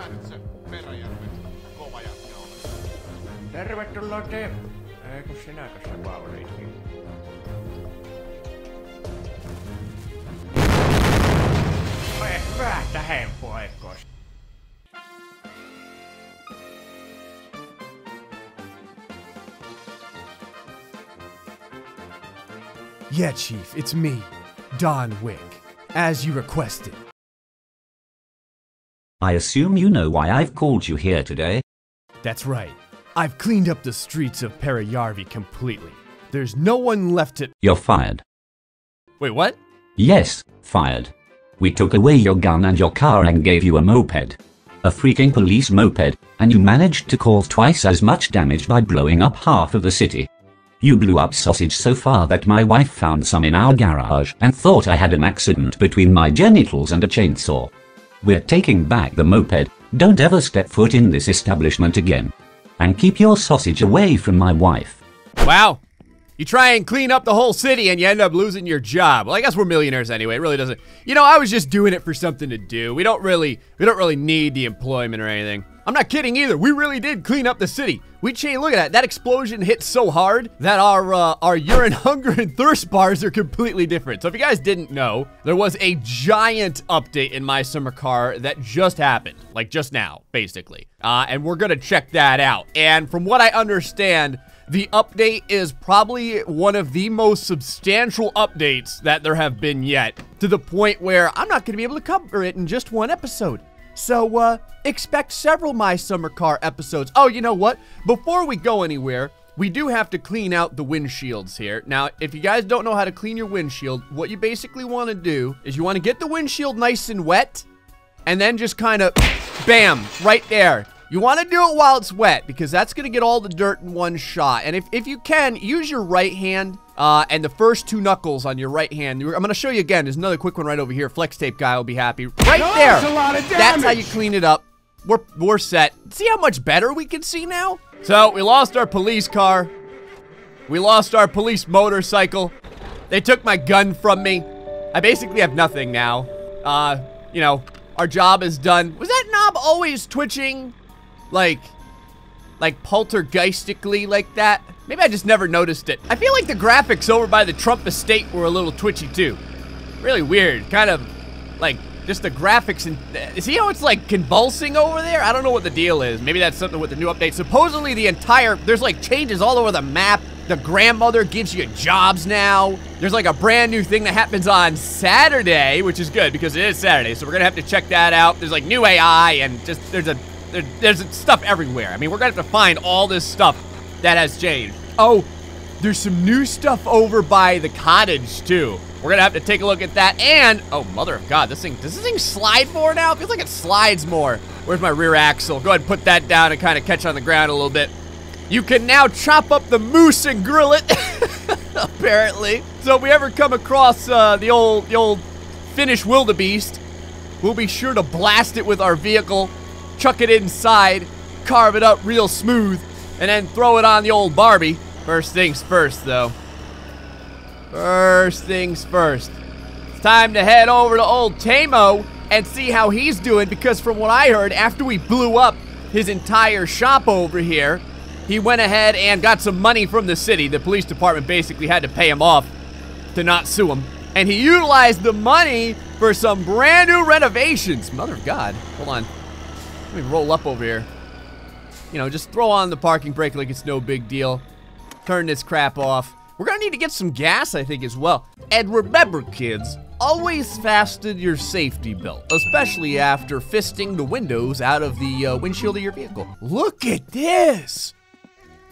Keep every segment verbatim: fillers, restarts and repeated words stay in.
lähdössä Peräjärven kova jätkä on. Tervetuloa te! Ei kun sinäkös se Paulitkin. Ei päätä hempua, eikös? Yeah, Chief, it's me, Don Wick, as you requested. I assume you know why I've called you here today. That's right. I've cleaned up the streets of Peräjärvi completely. There's no one left to- You're fired. Wait, what? Yes, fired. We took away your gun and your car and gave you a moped. A freaking police moped, and you managed to cause twice as much damage by blowing up half of the city. You blew up sausage so far that my wife found some in our garage and thought I had an accident between my genitals and a chainsaw. We're taking back the moped. Don't ever step foot in this establishment again. And keep your sausage away from my wife. Wow. You try and clean up the whole city and you end up losing your job. Well, I guess we're millionaires anyway. It really doesn't. You know, I was just doing it for something to do. We don't really, we don't really need the employment or anything. I'm not kidding either. We really did clean up the city. We changed. Look at that. That explosion hit so hard that our uh, our urine, hunger, and thirst bars are completely different. So if you guys didn't know, there was a giant update in My Summer Car that just happened, like just now, basically. Uh, and we're gonna check that out. And from what I understand, the update is probably one of the most substantial updates that there have been yet, to the point where I'm not gonna be able to cover it in just one episode. So, uh, expect several My Summer Car episodes. Oh, you know what? Before we go anywhere, we do have to clean out the windshields here. Now, if you guys don't know how to clean your windshield, what you basically want to do is you want to get the windshield nice and wet, and then just kind of, bam, right there. You want to do it while it's wet, because that's going to get all the dirt in one shot. And if, if you can, use your right hand uh, and the first two knuckles on your right hand. I'm going to show you again. There's another quick one right over here. Flex tape guy will be happy. Right no, there. That's a lot of damage. That's how you clean it up. We're, we're set. See how much better we can see now? So we lost our police car. We lost our police motorcycle. They took my gun from me. I basically have nothing now. Uh, you know, our job is done. Was that knob always twitching? Like, like poltergeistically like that? Maybe I just never noticed it. I feel like the graphics over by the Trump estate were a little twitchy too. Really weird, kind of like just the graphics and, uh, see how it's like convulsing over there? I don't know what the deal is. Maybe that's something with the new update. Supposedly the entire, there's like changes all over the map. The grandmother gives you jobs now. There's like a brand new thing that happens on Saturday, which is good because it is Saturday, so we're gonna have to check that out. There's like new A I and just, there's a, There, there's stuff everywhere. I mean, we're gonna have to find all this stuff that has changed. Oh, there's some new stuff over by the cottage too. We're gonna have to take a look at that. And oh, mother of God, this thing, does this thing slide more now? It feels like it slides more. Where's my rear axle? Go ahead and put that down and kind of catch on the ground a little bit. You can now chop up the moose and grill it, apparently. So if we ever come across uh, the old the old Finnish wildebeest, we'll be sure to blast it with our vehicle. Chuck it inside, carve it up real smooth, and then throw it on the old Barbie. First things first, though. First things first. It's time to head over to old Teimo and see how he's doing, because from what I heard, after we blew up his entire shop over here, he went ahead and got some money from the city. The police department basically had to pay him off to not sue him. And he utilized the money for some brand new renovations. Mother of God, hold on. Let me roll up over here. You know, just throw on the parking brake like it's no big deal. Turn this crap off. We're gonna need to get some gas, I think, as well. And remember, kids, always fasten your safety belt, especially after fisting the windows out of the uh, windshield of your vehicle. Look at this!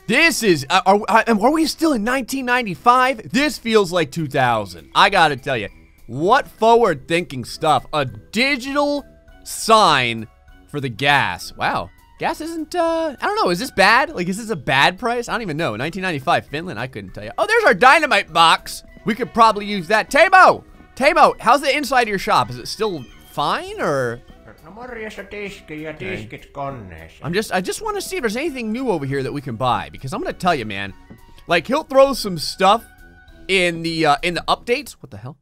This is, uh, are, are we still in nineteen ninety-five? This feels like two thousand. I gotta tell you, what forward-thinking stuff. A digital sign for the gas. Wow. Gas isn't, uh, I don't know. Is this bad? Like, is this a bad price? I don't even know. nineteen ninety-five Finland, I couldn't tell you. Oh, there's our dynamite box. We could probably use that. Teimo! Teimo, how's the inside of your shop? Is it still fine, or? Okay. I'm just, I just want to see if there's anything new over here that we can buy, because I'm going to tell you, man. Like, he'll throw some stuff in the, uh, in the updates. What the hell?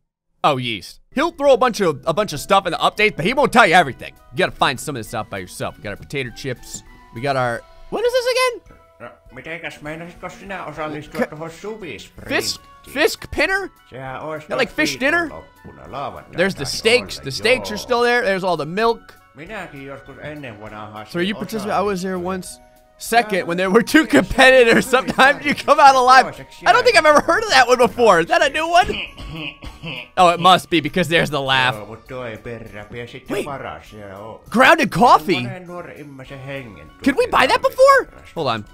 Oh, yeast. He'll throw a bunch of a bunch of stuff in the updates, but he won't tell you everything. You gotta find some of this stuff by yourself. We got our potato chips. We got our... What is this again? Mitenkäs meinasitko sinä osallistua tuohon suvisprintiin? Fisk, fisk pinner? Not like fish dinner? There's the steaks. The steaks are still there. There's all the milk. So you participate? I was there once. Second, when there were two competitors, sometimes you come out alive. I don't think I've ever heard of that one before. Is that a new one? Oh, it must be because there's the laugh. Wait, grounded coffee? Could we buy that before? Hold on.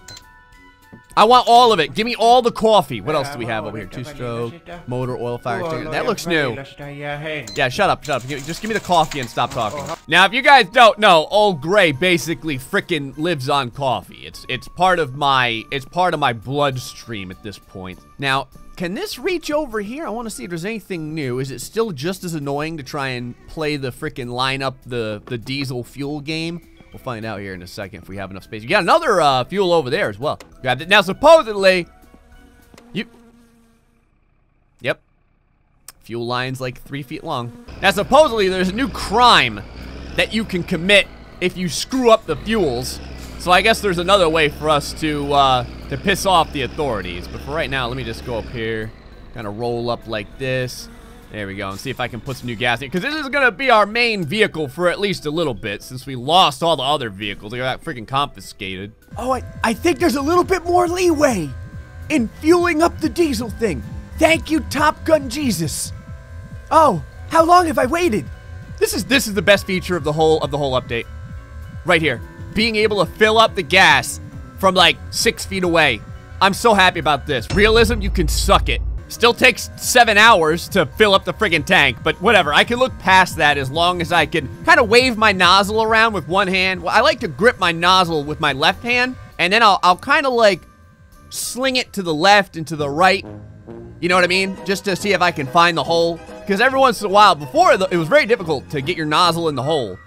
I want all of it. Give me all the coffee. What else do we have over here? Two-stroke, motor, oil, fire extinguisher. That looks new. Yeah, shut up, shut up. Just give me the coffee and stop talking. Now, if you guys don't know, Old Gray basically frickin' lives on coffee. It's it's part of my it's part of my bloodstream at this point. Now, can this reach over here? I want to see if there's anything new. Is it still just as annoying to try and play the frickin' line up the the diesel fuel game? We'll find out here in a second if we have enough space. You got another uh, fuel over there as well. Grabbed it. Now, supposedly, you... Yep. Fuel line's like three feet long. Now, supposedly, there's a new crime that you can commit if you screw up the fuels. So I guess there's another way for us to, uh, to piss off the authorities. But for right now, let me just go up here, kind of roll up like this. There we go, and see if I can put some new gas in, because this is gonna be our main vehicle for at least a little bit, since we lost all the other vehicles. They got freaking confiscated. Oh, I, I think there's a little bit more leeway in fueling up the diesel thing. Thank you, Top Gun Jesus. Oh, how long have I waited? This is this is the best feature of the whole of the whole update, right here, being able to fill up the gas from like six feet away. I'm so happy about this. Realism, you can suck it. Still takes seven hours to fill up the friggin' tank, but whatever. I can look past that as long as I can kind of wave my nozzle around with one hand. Well, I like to grip my nozzle with my left hand, and then I'll, I'll kind of like sling it to the left and to the right. You know what I mean? Just to see if I can find the hole. Because every once in a while, before, it was very difficult to get your nozzle in the hole.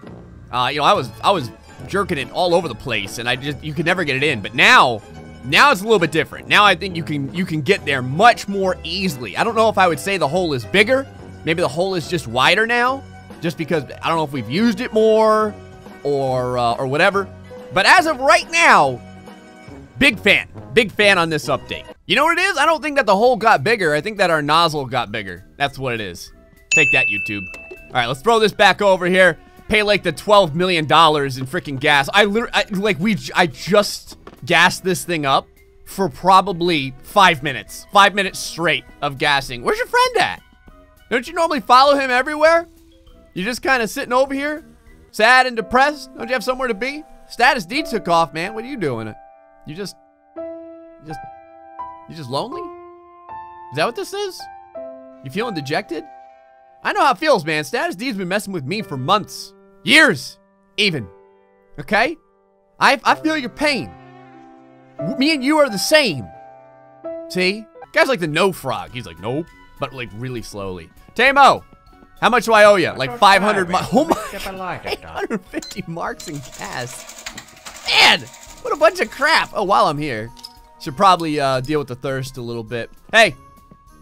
Uh, you know, I was I was jerking it all over the place, and I just you could never get it in. But now. Now it's a little bit different. Now I think you can you can get there much more easily. I don't know if I would say the hole is bigger. Maybe the hole is just wider now, just because I don't know if we've used it more or uh, or whatever. But as of right now, big fan, big fan on this update. You know what it is? I don't think that the hole got bigger. I think that our nozzle got bigger. That's what it is. Take that, YouTube. All right, let's throw this back over here. Pay like the twelve million dollars in freaking gas. I literally, I, like we, I just. Gas this thing up for probably five minutes. Five minutes straight of gassing. Where's your friend at? Don't you normally follow him everywhere? You're just kind of sitting over here, sad and depressed. Don't you have somewhere to be? Status D took off, man. What are you doing? You just, you just, you just lonely? Is that what this is? You feeling dejected? I know how it feels, man. Status D's been messing with me for months, years, even. Okay? I I feel your pain. Me and you are the same. See? Guy's like the no frog. He's like, nope, but like really slowly. Teimo, how much do I owe you? Like five hundred. Oh my, eight hundred fifty marks in gas. Man, what a bunch of crap. Oh, while I'm here, should probably uh, deal with the thirst a little bit. Hey,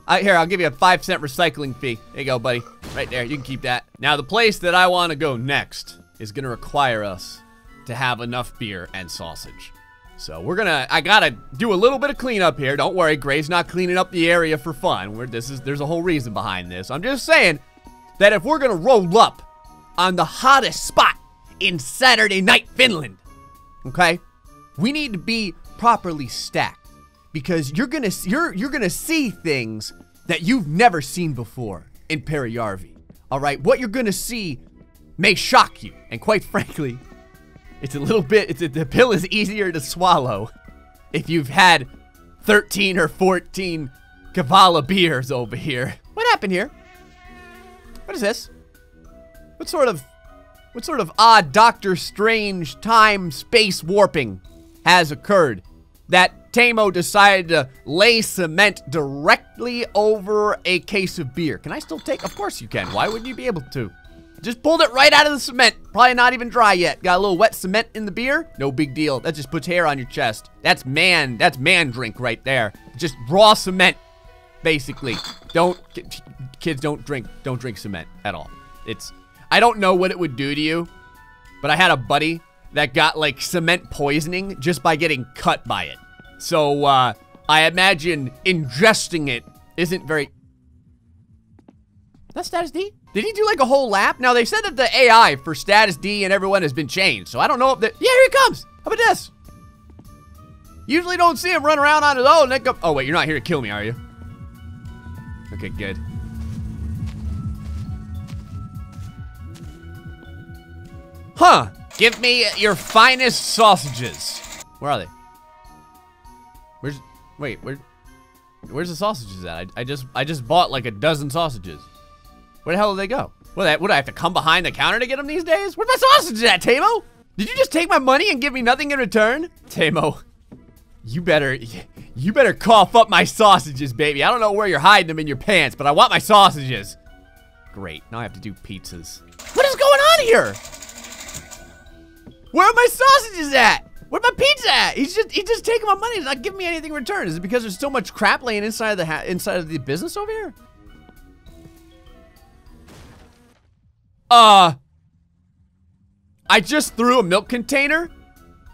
uh, here, I'll give you a five cent recycling fee. There you go, buddy. Right there, you can keep that. Now, the place that I want to go next is going to require us to have enough beer and sausage. So we're gonna, I gotta do a little bit of cleanup here. Don't worry, Gray's not cleaning up the area for fun. We're, this is, there's a whole reason behind this. I'm just saying that if we're gonna roll up on the hottest spot in Saturday night Finland, okay, we need to be properly stacked, because you're gonna, you're, you're gonna see things that you've never seen before in Peräjärvi. All right, what you're gonna see may shock you, and quite frankly, It's a little bit, it's a, the pill is easier to swallow if you've had thirteen or fourteen Kavala beers over here. What happened here? What is this? What sort of, what sort of odd Doctor Strange time-space warping has occurred that Teimo decided to lay cement directly over a case of beer? Can I still take? Of course you can. Why wouldn't you be able to? Just pulled it right out of the cement. Probably not even dry yet. Got a little wet cement in the beer. No big deal. That just puts hair on your chest. That's man. That's man drink right there. Just raw cement basically. Don't, kids, don't drink, don't drink cement at all. It's, I don't know what it would do to you, but I had a buddy that got like cement poisoning just by getting cut by it. So uh, I imagine ingesting it isn't very. That's Status D? Did he do like a whole lap? Now they said that the A I for Status D and everyone has been changed, so I don't know if that. Yeah, here he comes. How about this? Usually don't see him run around on his own. Then go. Oh wait, you're not here to kill me, are you? Okay, good. Huh? Give me your finest sausages. Where are they? Where's? Wait, where? Where's the sausages at? I, I just I just bought like a dozen sausages. Where the hell did they go? What, would I have to come behind the counter to get them these days? Where's my sausages at, Teimo? Did you just take my money and give me nothing in return? Teimo, you better, you better cough up my sausages, baby. I don't know where you're hiding them in your pants, but I want my sausages. Great, now I have to do pizzas. What is going on here? Where are my sausages at? Where's my pizza at? He's just, he's just taking my money and not giving me anything in return. Is it because there's so much crap laying inside of the, ha inside of the business over here? Uh, I just threw a milk container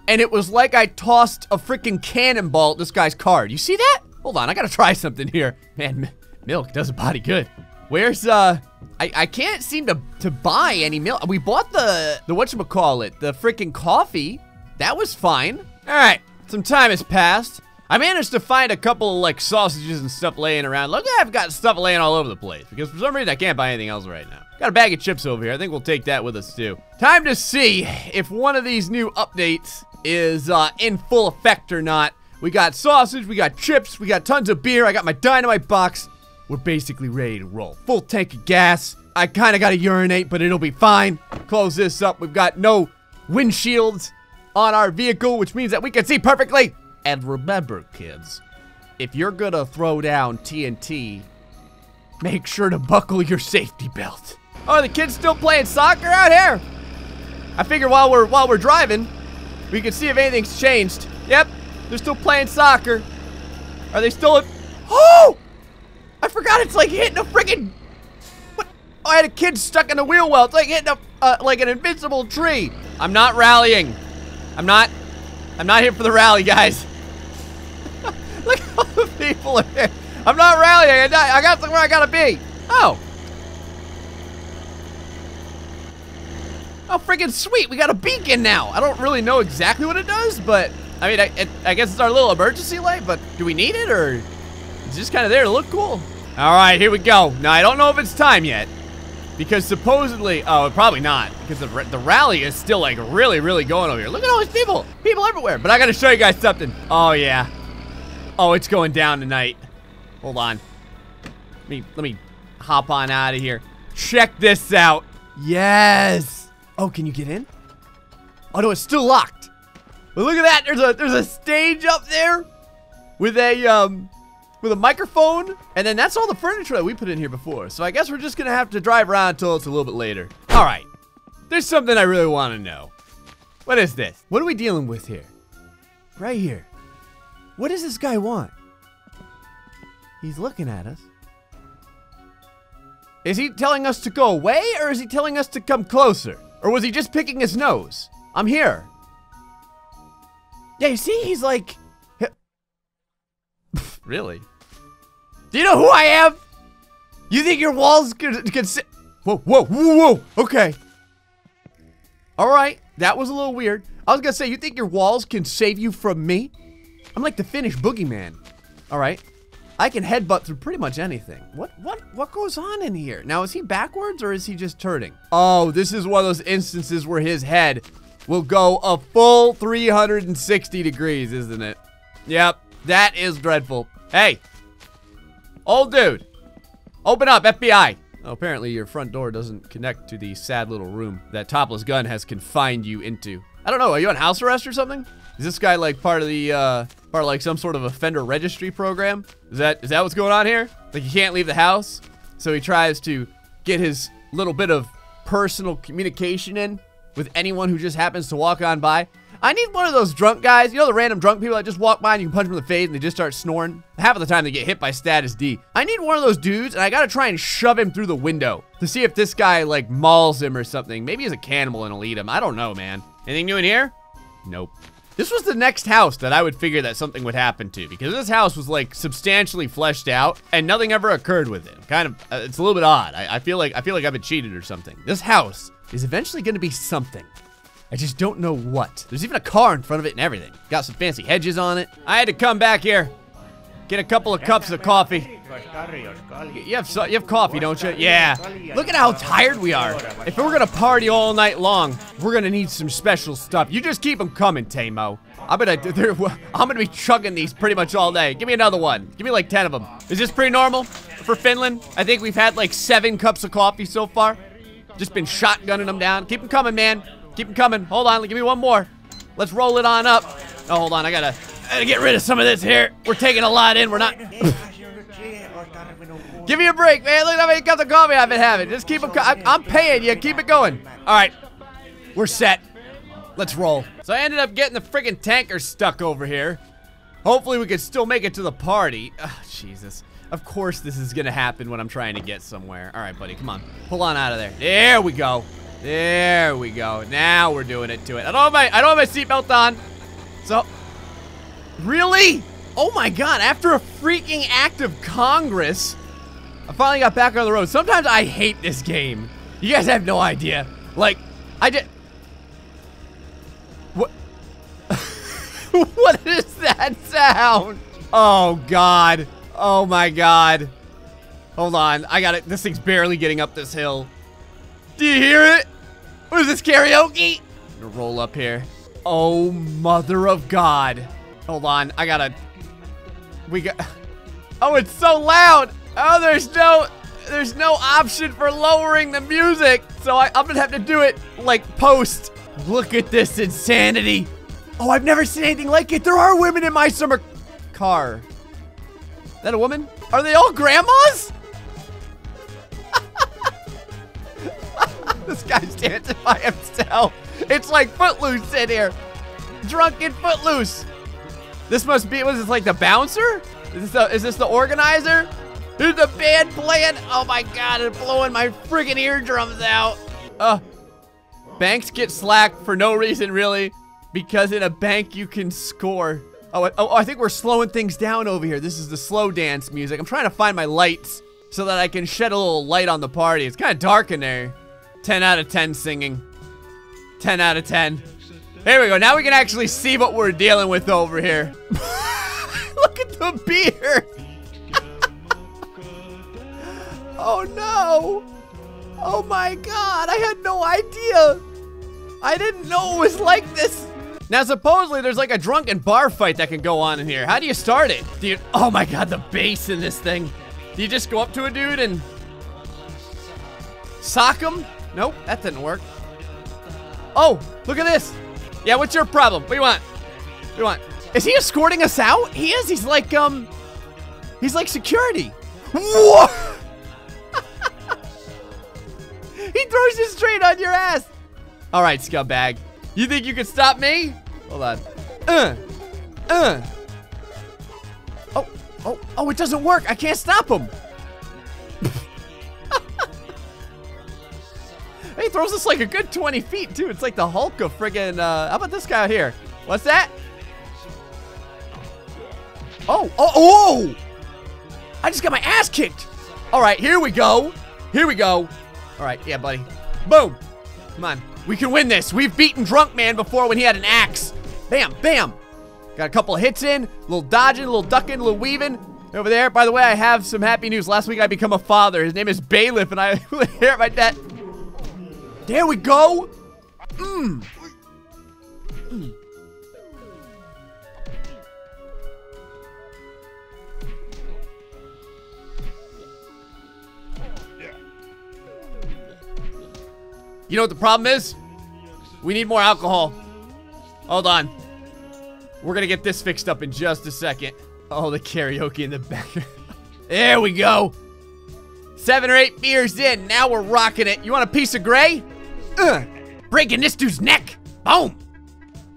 and it was like I tossed a freaking cannonball at this guy's card. You see that? Hold on, I gotta try something here. Man, m milk does a body good. Where's, uh, I, I can't seem to, to buy any milk. We bought the, the whatchamacallit, the freaking coffee. That was fine. All right, some time has passed. I managed to find a couple of like sausages and stuff laying around. Look, I've got stuff laying all over the place because for some reason I can't buy anything else right now. Got a bag of chips over here. I think we'll take that with us too. Time to see if one of these new updates is uh, in full effect or not. We got sausage, we got chips, we got tons of beer. I got my dynamite box. We're basically ready to roll. Full tank of gas. I kinda gotta urinate, but it'll be fine. Close this up. We've got no windshields on our vehicle, which means that we can see perfectly. And remember, kids, if you're gonna throw down T N T, make sure to buckle your safety belt. Oh, are the kids still playing soccer out here? I figure while we're while we're driving, we can see if anything's changed. Yep, they're still playing soccer. Are they still? Oh, I forgot it's like hitting a friggin'. What? Oh, I had a kid stuck in the wheel well. It's like hitting a uh, like an invincible tree. I'm not rallying. I'm not. I'm not here for the rally, guys. Look at all the people here. I'm not rallying. I got somewhere I gotta be. Oh. Oh, freaking sweet. We got a beacon now. I don't really know exactly what it does, but I mean, I, it, I guess it's our little emergency light, but do we need it or it's just kind of there to look cool? All right, here we go. Now, I don't know if it's time yet because supposedly, oh, probably not because the, the rally is still like really, really going over here. Look at all these people, people everywhere, but I got to show you guys something. Oh, yeah. Oh, it's going down tonight. Hold on. Let me, let me hop on out of here. Check this out. Yes. Oh, can you get in? Oh, no, it's still locked. But look at that. There's a there's a stage up there with a um with a microphone, and then that's all the furniture that we put in here before. So I guess we're just gonna have to drive around until it's a little bit later. All right. There's something I really want to know. What is this? What are we dealing with here? Right here. What does this guy want? He's looking at us. Is he telling us to go away or is he telling us to come closer? Or was he just picking his nose? I'm here. Yeah, you see, he's like... Really? Do you know who I am? You think your walls could, could sit? Whoa, whoa, whoa, whoa, okay. All right, that was a little weird. I was gonna say, you think your walls can save you from me? I'm like the Finnish boogeyman. All right. I can headbutt through pretty much anything. What what what goes on in here? Now, is he backwards or is he just turning? Oh, this is one of those instances where his head will go a full three hundred sixty degrees, isn't it? Yep, that is dreadful. Hey, old dude, open up, F B I. Oh, apparently your front door doesn't connect to the sad little room that Topless Gun has confined you into. I don't know, are you on house arrest or something? Is this guy like part of the, uh, part of like some sort of offender registry program? Is that, is that what's going on here? Like he can't leave the house? So he tries to get his little bit of personal communication in with anyone who just happens to walk on by. I need one of those drunk guys. You know, the random drunk people that just walk by and you can punch them in the face and they just start snoring? Half of the time they get hit by Status D. I need one of those dudes, and I gotta try and shove him through the window to see if this guy, like, mauls him or something. Maybe he's a cannibal and he'll eat him. I don't know, man. Anything new in here? Nope. This was the next house that I would figure that something would happen to, because this house was, like, substantially fleshed out and nothing ever occurred with it. Kind of, uh, it's a little bit odd. I, I feel like I feel like I've been cheated or something. This house is eventually gonna be something. I just don't know what. There's even a car in front of it and everything. Got some fancy hedges on it. I had to come back here, get a couple of cups of coffee. You have, so, you have coffee, don't you? Yeah. Look at how tired we are. If we're gonna party all night long, we're gonna need some special stuff. You just keep them coming, Teimo. I'm gonna, I'm gonna be chugging these pretty much all day. Give me another one. Give me like ten of them. Is this pretty normal for Finland? I think we've had like seven cups of coffee so far. Just been shotgunning them down. Keep them coming, man. Keep them coming. Hold on, give me one more. Let's roll it on up. Oh, hold on, I gotta, I gotta get rid of some of this here. We're taking a lot in, we're not. Give me a break, man. Look at how many cups of coffee I've been having. Just keep it. I'm paying you. Keep it going. All right. We're set. Let's roll. So I ended up getting the freaking tanker stuck over here. Hopefully we can still make it to the party. Oh, Jesus. Of course this is going to happen when I'm trying to get somewhere. All right, buddy. Come on. Pull on out of there. There we go. There we go. Now we're doing it to it. I don't have my, I don't have my seatbelt on. So. Really? Oh, my God. After a freaking act of Congress, I finally got back on the road. Sometimes I hate this game. You guys have no idea. Like, I did. What? What is that sound? Oh, God. Oh, my God. Hold on. I got it. This thing's barely getting up this hill. Do you hear it? What is this, karaoke? I'm gonna roll up here. Oh, mother of God. Hold on. I gotta. We got. Oh, it's so loud. Oh, there's no, there's no option for lowering the music, so I, I'm gonna have to do it like post. Look at this insanity. Oh, I've never seen anything like it. There are women in My Summer Car. Is that a woman? Are they all grandmas? This guy's dancing by himself. It's like Footloose in here. Drunken Footloose. This must be, was this like the bouncer? Is this the, is this the organizer? There's a band playing. Oh my God, it's blowing my freaking eardrums out. Uh, banks get slack for no reason, really, because in a bank you can score. Oh, oh, oh, I think we're slowing things down over here. This is the slow dance music. I'm trying to find my lights so that I can shed a little light on the party. It's kind of dark in there. ten out of ten singing. ten out of ten. Here we go. Now we can actually see what we're dealing with over here. Look at the beer. Oh no! Oh my God, I had no idea! I didn't know it was like this! Now supposedly there's like a drunken bar fight that can go on in here. How do you start it? Do you, oh my God, the bass in this thing. Do you just go up to a dude and sock him? Nope, that didn't work. Oh, look at this! Yeah, what's your problem? What do you want? What do you want? Is he escorting us out? He is, he's like, um, he's like security. Whoa! He throws you straight on your ass. All right, scumbag. You think you can stop me? Hold on. Uh, uh. Oh, oh, oh, it doesn't work. I can't stop him. He throws us like a good twenty feet, too. It's like the Hulk of friggin', uh, how about this guy out here? What's that? Oh, oh, oh. I just got my ass kicked. All right, here we go. Here we go. All right, yeah, buddy. Boom. Come on. We can win this. We've beaten Drunk Man before when he had an axe. Bam, bam. Got a couple of hits in. A little dodging, a little ducking, a little weaving. Over there, by the way, I have some happy news. Last week I become a father. His name is Bailiff, and I hear my dad. There we go. Mmm. Mm. You know what the problem is? We need more alcohol. Hold on. We're gonna get this fixed up in just a second. Oh, the karaoke in the back. There we go. Seven or eight beers in. Now we're rocking it. You want a piece of gray? Uh, breaking this dude's neck. Boom.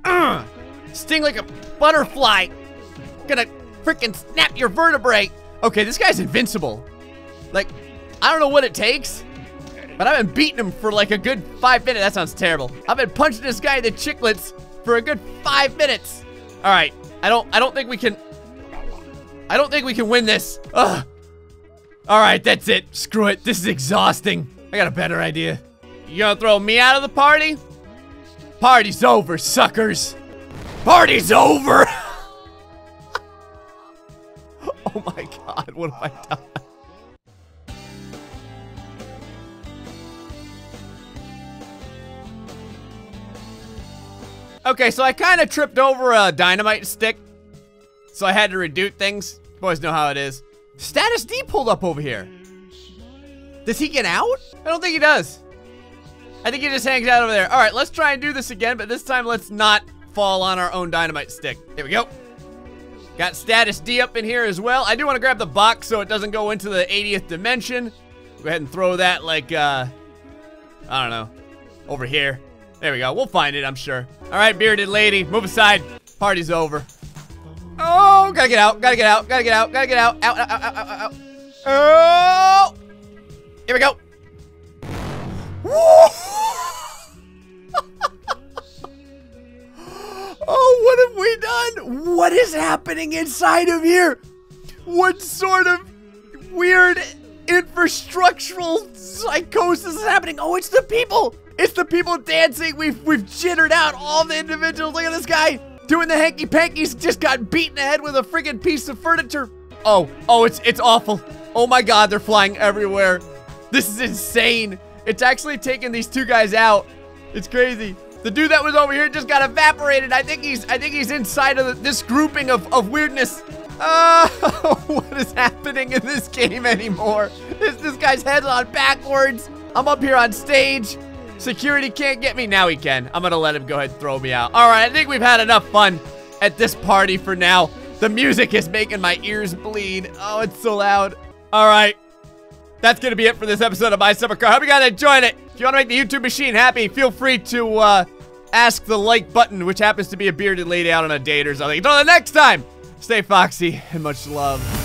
Uh, sting like a butterfly. Gonna freaking snap your vertebrae. Okay, this guy's invincible. Like, I don't know what it takes, but I've been beating him for like a good five minutes. That sounds terrible. I've been punching this guy in the chiclets for a good five minutes. All right, I don't, I don't think we can, I don't think we can win this. Ugh. All right, that's it. Screw it. This is exhausting. I got a better idea. You gonna throw me out of the party? Party's over, suckers. Party's over. Oh my God, what have I done? Okay, so I kind of tripped over a dynamite stick, so I had to redo things. Boys know how it is. Status D pulled up over here. Does he get out? I don't think he does. I think he just hangs out over there. All right, let's try and do this again, but this time let's not fall on our own dynamite stick. Here we go. Got Status D up in here as well. I do want to grab the box so it doesn't go into the eightieth dimension. Go ahead and throw that like, uh, I don't know, over here. There we go, we'll find it, I'm sure. All right, bearded lady, move aside. Party's over. Oh, gotta get out, gotta get out, gotta get out, gotta get out. Out, out, out, out, out, out. Oh! Here we go. Oh, what have we done? What is happening inside of here? What sort of weird infrastructural psychosis is happening? Oh, it's the people. It's the people dancing. We've we've jittered out all the individuals. Look at this guy doing the hanky pankies. Just got beaten the head with a friggin' piece of furniture. Oh, oh, it's it's awful. Oh my God, they're flying everywhere. This is insane. It's actually taking these two guys out. It's crazy. The dude that was over here just got evaporated. I think he's I think he's inside of the, this grouping of of weirdness. Uh, what is happening in this game anymore? This this guy's head's on backwards. I'm up here on stage. Security can't get me. Now he can. I'm gonna let him go ahead and throw me out. All right, I think we've had enough fun at this party for now. The music is making my ears bleed. Oh, it's so loud. All right, that's gonna be it for this episode of My Summer Car. Hope you guys enjoyed it. If you wanna make the YouTube machine happy, feel free to uh, ask the like button, which happens to be a bearded lady out on a date or something. Until the next time, stay foxy and much love.